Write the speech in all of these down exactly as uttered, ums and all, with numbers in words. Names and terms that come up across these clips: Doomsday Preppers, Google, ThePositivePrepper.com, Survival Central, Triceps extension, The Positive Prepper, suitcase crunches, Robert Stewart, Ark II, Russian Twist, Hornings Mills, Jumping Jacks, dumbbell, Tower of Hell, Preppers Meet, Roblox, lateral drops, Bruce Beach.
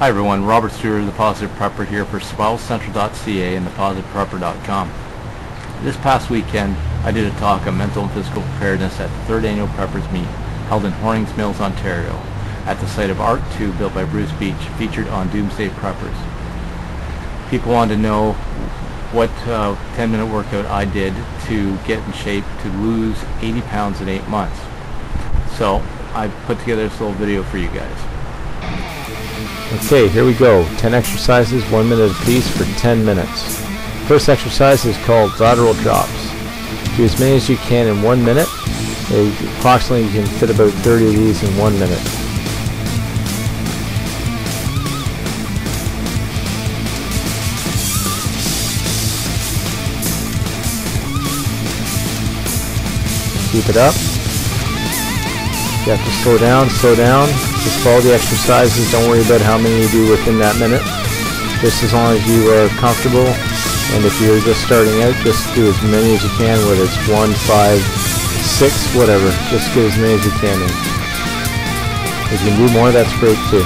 Hi everyone, Robert Stewart, The Positive Prepper, here for Spouse Central dot C A and The Positive Prepper dot com. This past weekend, I did a talk on mental and physical preparedness at the third Annual Preppers Meet, held in Hornings Mills, Ontario, at the site of Ark two, built by Bruce Beach, featured on Doomsday Preppers. People wanted to know what uh, ten minute workout I did to get in shape to lose eighty pounds in eight months. So, I put together this little video for you guys. Okay, here we go. ten exercises, one minute apiece for ten minutes. First exercise is called lateral drops. Do as many as you can in one minute. Approximately you can fit about thirty of these in one minute. Keep it up. You have to slow down, slow down. Just follow the exercises. Don't worry about how many you do within that minute. Just as long as you are comfortable. And if you're just starting out, just do as many as you can, whether it's one, five, six, whatever. Just get as many as you can in. If you can do more, that's great too.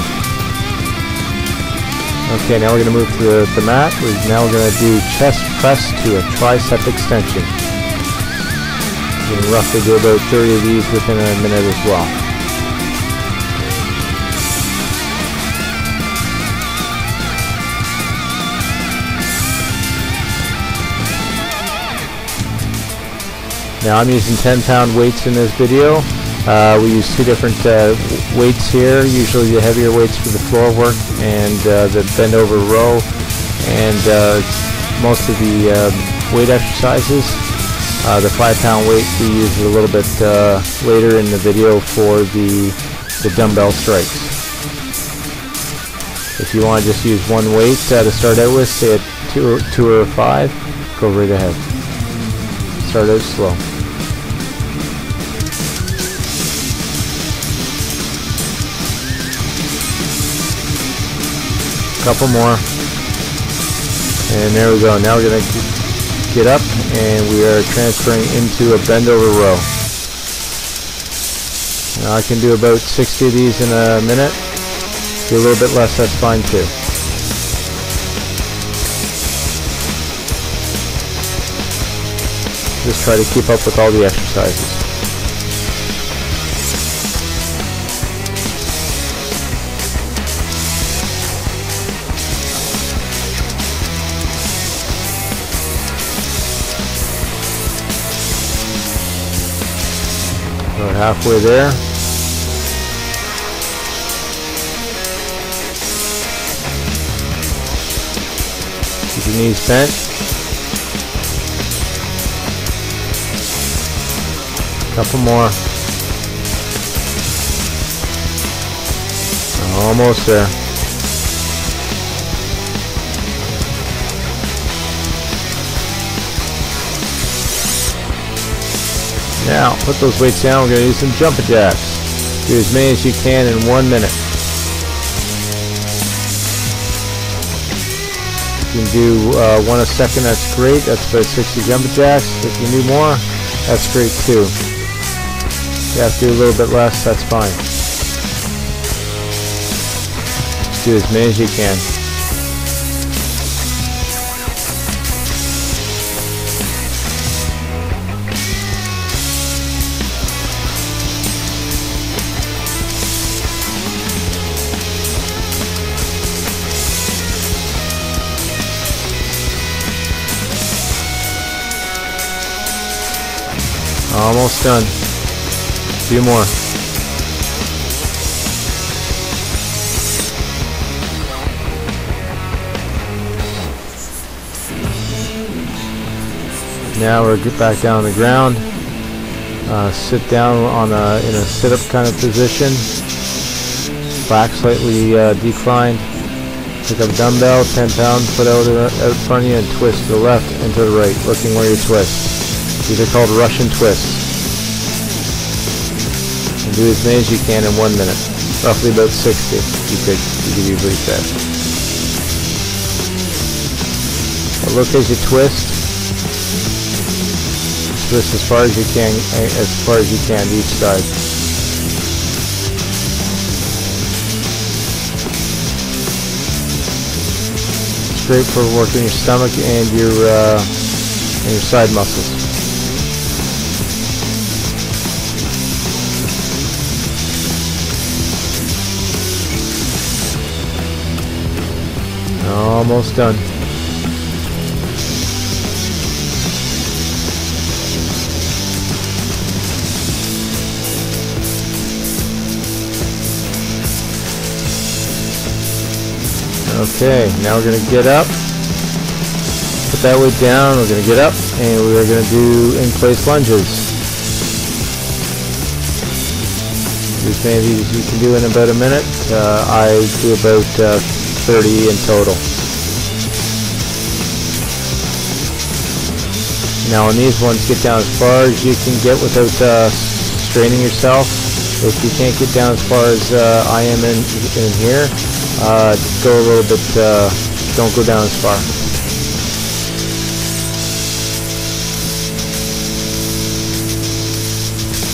Okay, now we're going to move to the, the mat. We're now going to do chest press to a tricep extension. You can roughly do about thirty of these within a minute as well. Now I'm using ten pound weights in this video. Uh, we use two different uh, weights here, usually the heavier weights for the floor work and uh, the bend over row, and uh, most of the uh, weight exercises. Uh, the five pound weight we use a little bit uh, later in the video for the, the dumbbell strikes. If you want to just use one weight uh, to start out with, say at two or, two or five, go right ahead. Start out slow. Couple more, and there we go. Now we're going to get up, and we are transferring into a bend over row. Now I can do about sixty of these in a minute. Do a little bit less, that's fine too. Just try to keep up with all the exercises. About halfway there. Keep your knees bent. Couple more. Almost there. Now, put those weights down, we're going to do some jumping jacks. Do as many as you can in one minute. If you can do uh, one a second, that's great. That's about sixty jumping jacks. If you need more, that's great too. You have to do a little bit less, that's fine. Just do as many as you can. Almost done. A few more. Now we're get back down on the ground. Uh, sit down on a in a sit-up kind of position. Back slightly uh, declined. Pick up dumbbell, ten pounds, put out out in front of you, and twist to the left and to the right, looking where you twist. These are called Russian twists. And do as many as you can in one minute. Roughly about sixty. You could, you could usually set. But look as you twist. Twist as far as you can, as far as you can to each side. great for working your stomach and your uh, and your side muscles. Almost done. Okay, now we're going to get up, put that weight down, we're going to get up, and we're going to do in-place lunges. These may be you can do in about a minute. Uh, I do about uh, thirty in total. Now on these ones, get down as far as you can get without uh, straining yourself. If you can't get down as far as uh, I am in, in here, Uh, just go a little bit, uh, don't go down as far.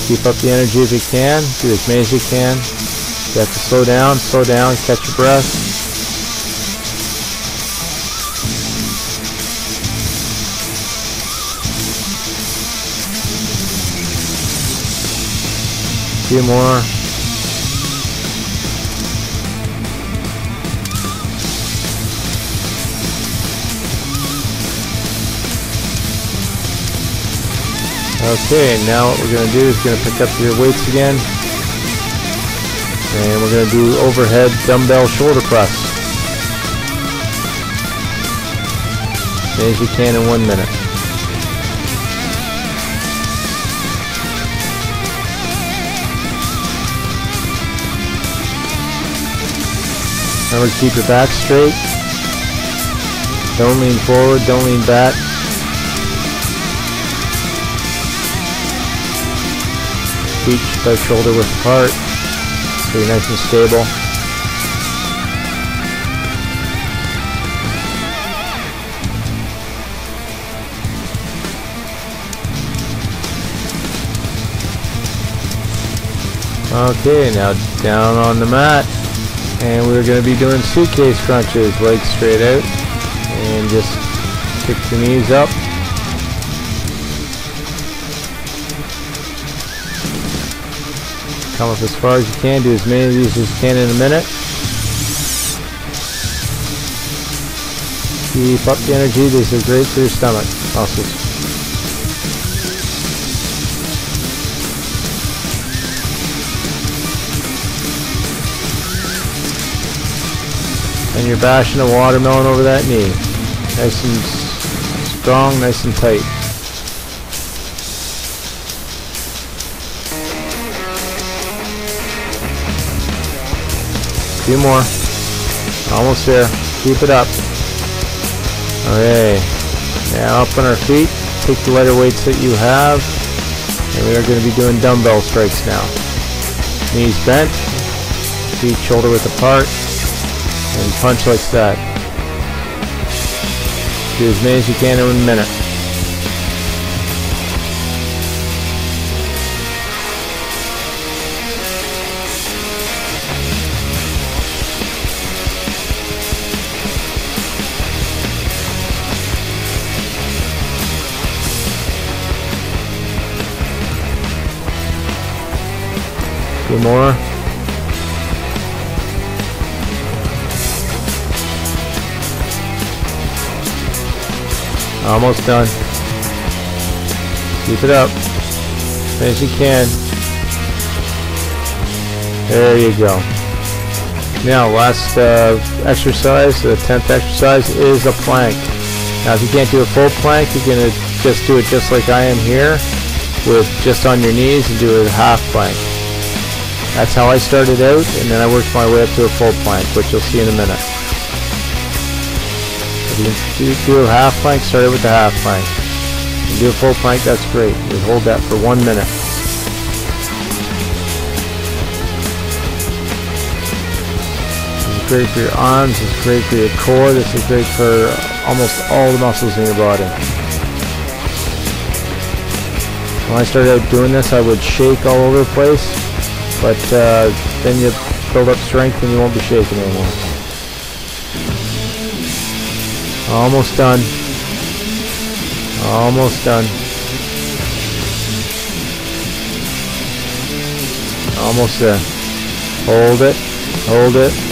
Keep up the energy as you can, do as many as you can. You have to slow down, slow down, catch your breath. A few more. Okay, now what we're going to do is going to pick up your weights again, and we're going to do overhead dumbbell shoulder press, as you can in one minute. Remember to keep your back straight, don't lean forward, don't lean back. Feet by shoulder width apart, so you're nice and stable. Okay, now down on the mat, and we're going to be doing suitcase crunches, legs straight out, and just kick the knees up. Come up as far as you can, do as many of these as you can in a minute. Keep up the energy, these are great for your stomach muscles. And you're bashing a watermelon over that knee. Nice and strong, nice and tight. Few more. Almost there. Keep it up. Okay. Now up on our feet. Take the lighter weights that you have. And we are going to be doing dumbbell strikes now. Knees bent. Feet shoulder width apart. And punch like that. Do as many as you can in one minute. Two more. Almost done. Keep it up as you can. There you go. Now last uh, exercise, the tenth exercise, is a plank. Now if you can't do a full plank, you're going to just do it just like I am here, with just on your knees, and do a half plank. That's how I started out, and then I worked my way up to a full plank, which you'll see in a minute. If you do a half plank, start it with the half plank. If you do a full plank, that's great. You hold that for one minute. This is great for your arms, this is great for your core, this is great for almost all the muscles in your body. When I started out doing this, I would shake all over the place. But uh, then you build up strength and you won't be shaking anymore. Almost done. Almost done. Almost there. Hold it. Hold it.